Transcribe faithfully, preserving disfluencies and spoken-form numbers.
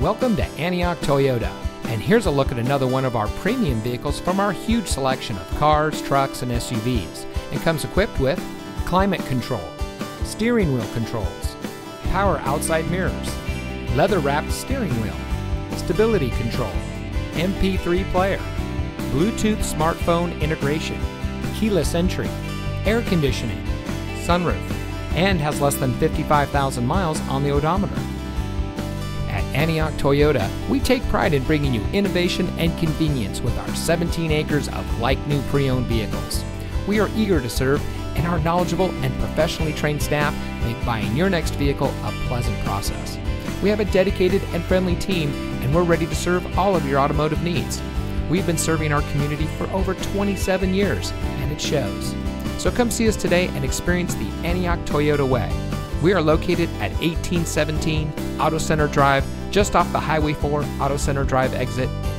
Welcome to Antioch Toyota, and here's a look at another one of our premium vehicles from our huge selection of cars, trucks, and S U Vs, and comes equipped with climate control, steering wheel controls, power outside mirrors, leather-wrapped steering wheel, stability control, M P three player, Bluetooth smartphone integration, keyless entry, air conditioning, sunroof, and has less than fifty-five thousand miles on the odometer. At Antioch Toyota, we take pride in bringing you innovation and convenience with our seventeen acres of like-new pre-owned vehicles. We are eager to serve, and our knowledgeable and professionally trained staff make buying your next vehicle a pleasant process. We have a dedicated and friendly team, and we're ready to serve all of your automotive needs. We've been serving our community for over twenty-seven years, and it shows. So come see us today and experience the Antioch Toyota way. We are located at eighteen seventeen Auto Center Drive, just off the Highway four Auto Center Drive exit.